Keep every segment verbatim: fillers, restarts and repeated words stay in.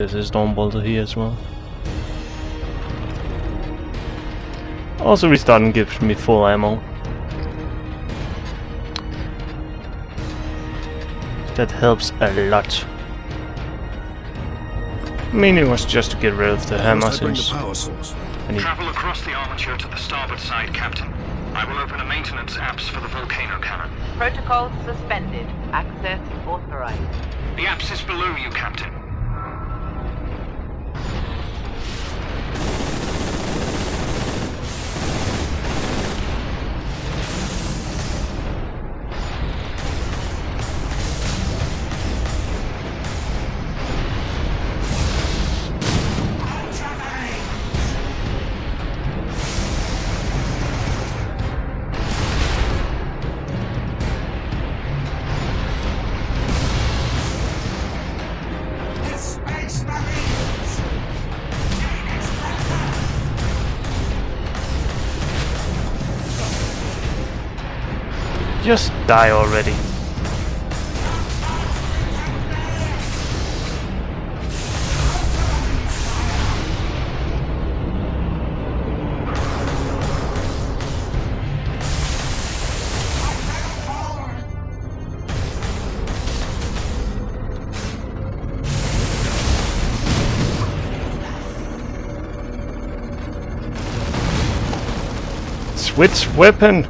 There's a storm bolter here as well. Also, restarting gives me full ammo. That helps a lot. Meaning was just to get rid of the hammer since. Travel across the armature to the starboard side, Captain. I will open a maintenance apps for the volcano cannon. Protocol suspended. Access authorized. The apps is below you, Captain. Just die already. Switch weapon.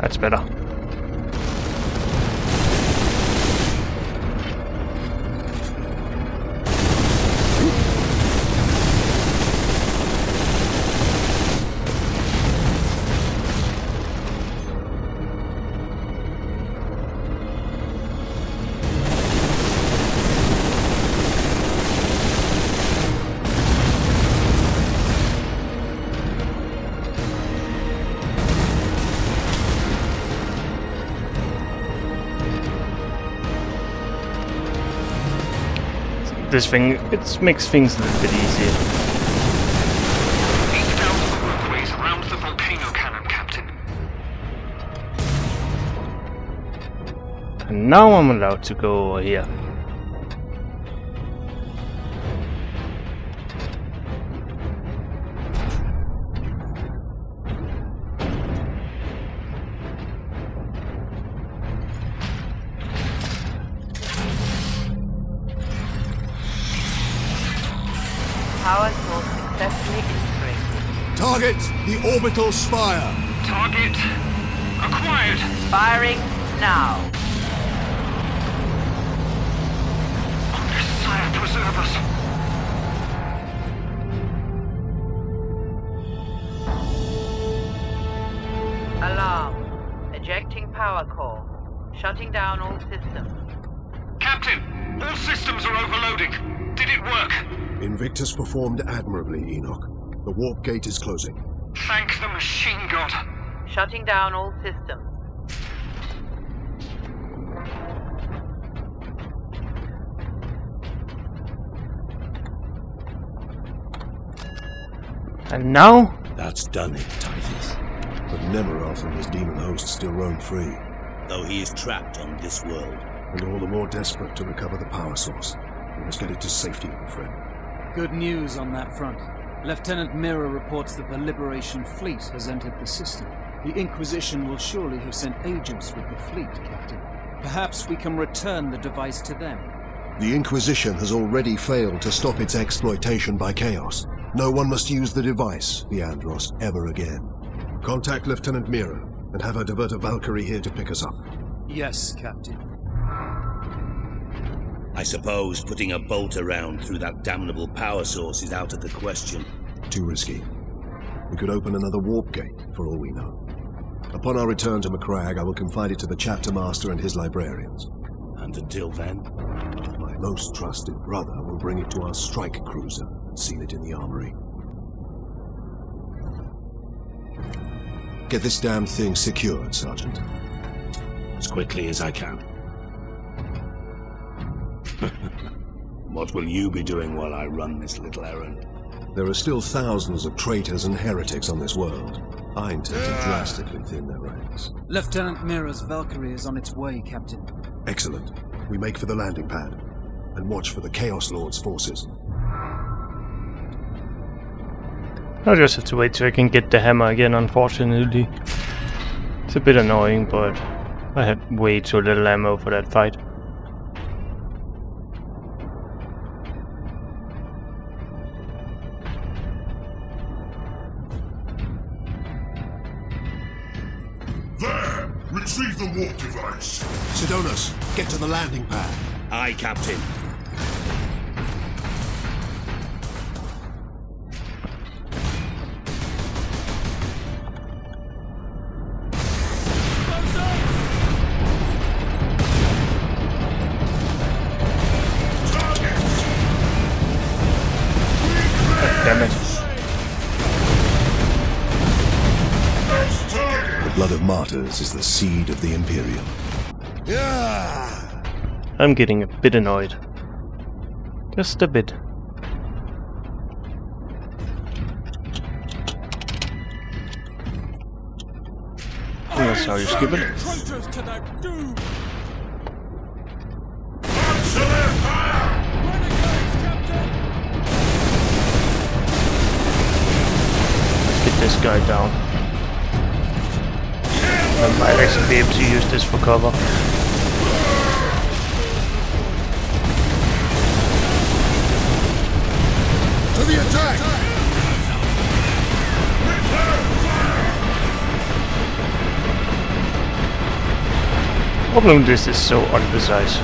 That's better. This thing, it makes things a little bit easier. Beat down the walkways around the volcano cannon, Captain. And now I'm allowed to go over here. Power source successfully integrated. Target the orbital spire. Target acquired. Firing now. Sire, preserve us. Alarm. Ejecting power core. Shutting down all systems. Captain, all systems are overloading. Did it work? Invictus performed admirably, Enoch. The warp gate is closing. Thank the machine god. Shutting down all systems. And now? That's done it, Titus. But Nemeroth and his demon host still roam free. Though he is trapped on this world. And all the more desperate to recover the power source. We must get it to safety, my friend. Good news on that front. Lieutenant Mira reports that the Liberation Fleet has entered the system. The Inquisition will surely have sent agents with the fleet, Captain. Perhaps we can return the device to them. The Inquisition has already failed to stop its exploitation by Chaos. No one must use the device, the Andross, ever again. Contact Lieutenant Mira and have her divert a Valkyrie here to pick us up. Yes, Captain. I suppose putting a bolt around through that damnable power source is out of the question. Too risky. We could open another warp gate, for all we know. Upon our return to Macragg, I will confide it to the chapter master and his librarians. And until then? My most trusted brother will bring it to our strike cruiser and seal it in the armory. Get this damn thing secured, Sergeant. As quickly as I can. What will you be doing while I run this little errand? There are still thousands of traitors and heretics on this world. I intend to drastically thin their ranks. Andross. Lieutenant Mira's Valkyrie is on its way, Captain. Excellent. We make for the landing pad, and watch for the Chaos Lord's forces. I just have to wait till I can get the hammer again, unfortunately. It's a bit annoying, but I have way too little ammo for that fight. There! Retrieve the warp device! Sidonus, get to the landing pad. Aye, Captain. Martyrs is the seed of the Imperium. Yeah. I'm getting a bit annoyed. Just a bit. That's how you skip it. Let's get this guy down. I might actually be able to use this for cover. To the attack! The problem this is so unprecise.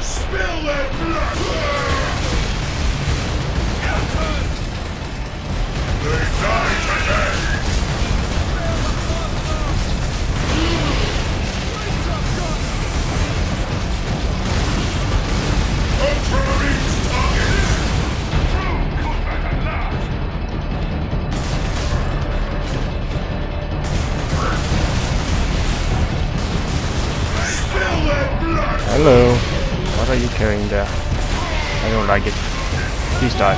Spill that blood! Hello. What are you carrying there? I don't like it. Please die.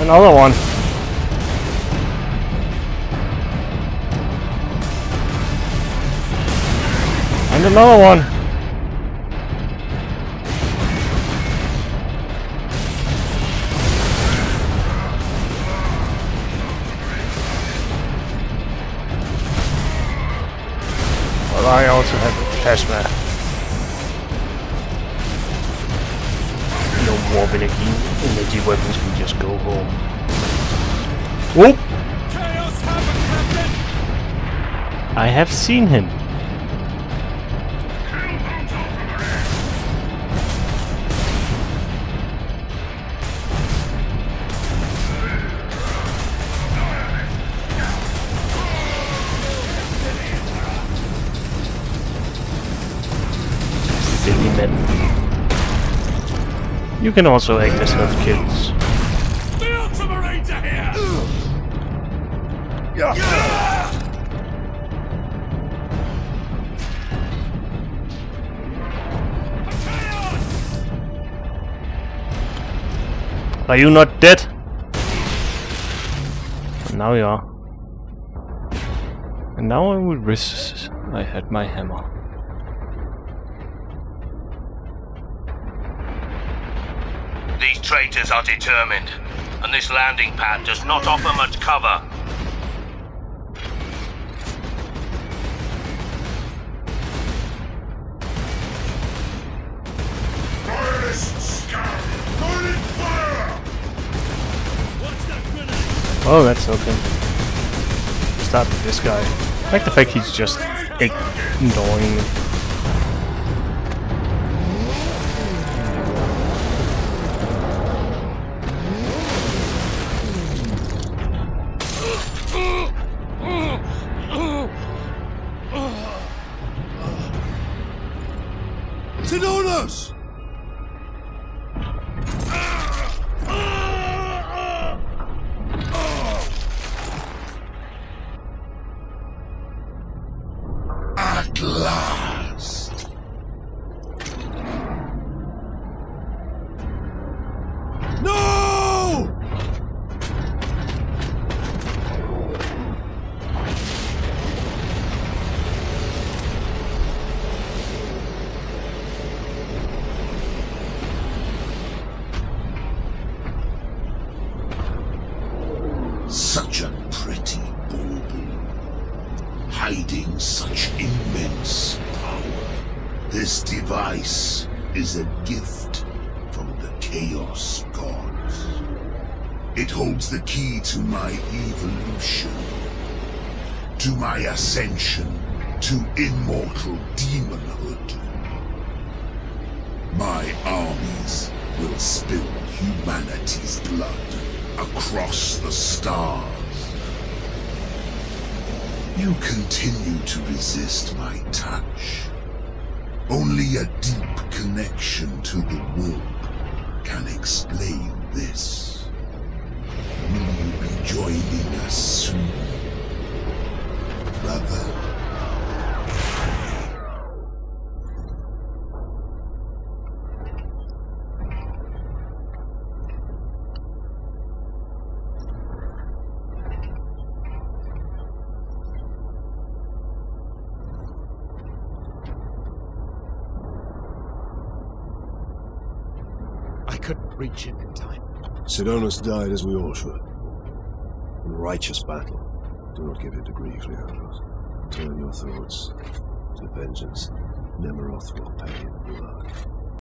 Another one. And another one. Well, I also have a plasma. Warping again, energy weapons can just go home. Whoop! Chaos Hammer, Captain! I have seen him. You can also act as health kits. The Ultramarines are here! Yeah. Yeah. Are you not dead? And now you are. And now I will wish I had my hammer. These traitors are determined, and this landing pad does not offer much cover. Oh, that's okay. Start with this guy. I like the fact he's just ignoring me. Sidonus! At last! No! pretty bauble, hiding such immense power. This device is a gift from the Chaos Gods. It holds the key to my evolution, to my ascension, to immortal demonhood. My armies will spill humanity's blood across the stars. You continue to resist my touch. Only a deep connection to the warp can explain this. Will you be joining us soon, brother? Reach it in time. Sidonus died as we all should. In righteous battle. Do not give in to grief, Leandros. Turn your thoughts to vengeance. Nemeroth will pay in blood.